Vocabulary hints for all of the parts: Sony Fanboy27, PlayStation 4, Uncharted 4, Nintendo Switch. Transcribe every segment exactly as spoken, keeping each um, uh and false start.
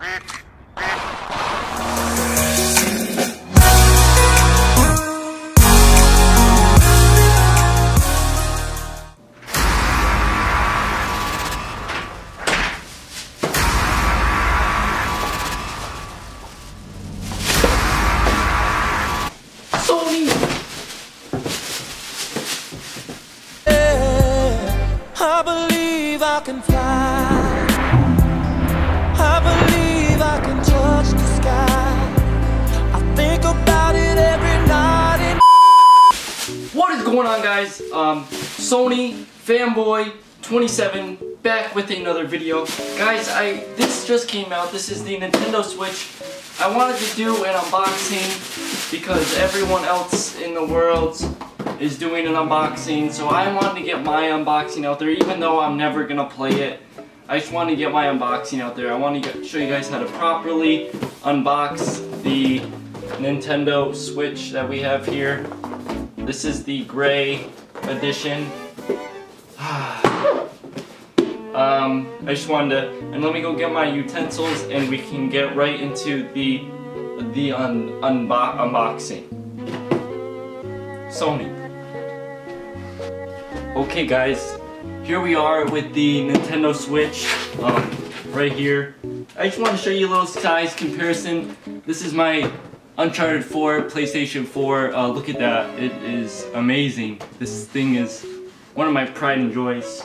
I can fly. I believe I can touch the sky. I think about it every night. And what is going on, guys? Um, Sony Fanboy twenty-seven back with another video, guys. I this just came out. This is the Nintendo Switch. I wanted to do an unboxing because everyone else in the world is doing an unboxing, so I wanted to get my unboxing out there, even though I'm never gonna play it. I just want to get my unboxing out there. I want to show you guys how to properly unbox the Nintendo Switch that we have here. This is the gray edition. um, I just wanted to, and let me go get my utensils, and we can get right into the the un, unbo unboxing. Sony. Okay, guys, here we are with the Nintendo Switch, um, right here. I just want to show you a little size comparison. This is my Uncharted four PlayStation four. Uh, look at that. It is amazing. This thing is one of my pride and joys.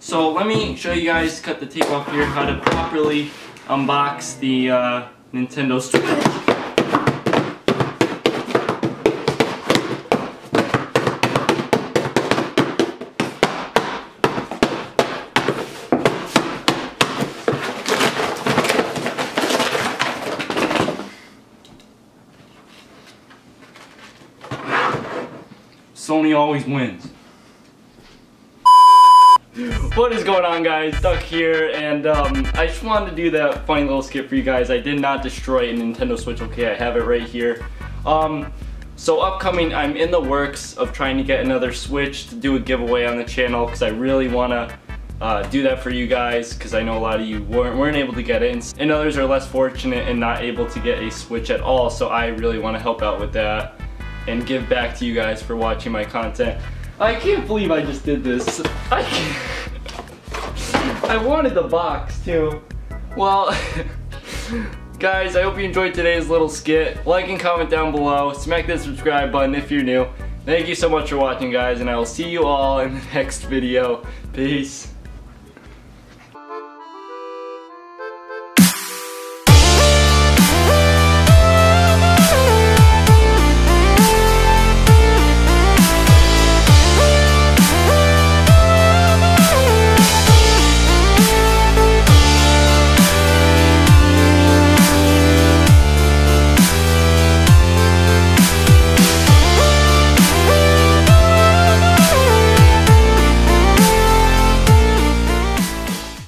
So let me show you guys, cut the tape off here, how to properly unbox the uh, Nintendo Switch. Sony always wins. What is going on, guys? Duck here, and um, I just wanted to do that funny little skit for you guys. I did not destroy a Nintendo Switch, okay? I have it right here. Um, so upcoming, I'm in the works of trying to get another Switch to do a giveaway on the channel, because I really want to uh, do that for you guys, because I know a lot of you weren't, weren't able to get in, and others are less fortunate and not able to get a Switch at all, so I really want to help out with that and give back to you guys for watching my content. I can't believe I just did this. I can't. I wanted the box too. Well, guys, I hope you enjoyed today's little skit. Like and comment down below. Smack that subscribe button if you're new. Thank you so much for watching, guys, and I will see you all in the next video. Peace.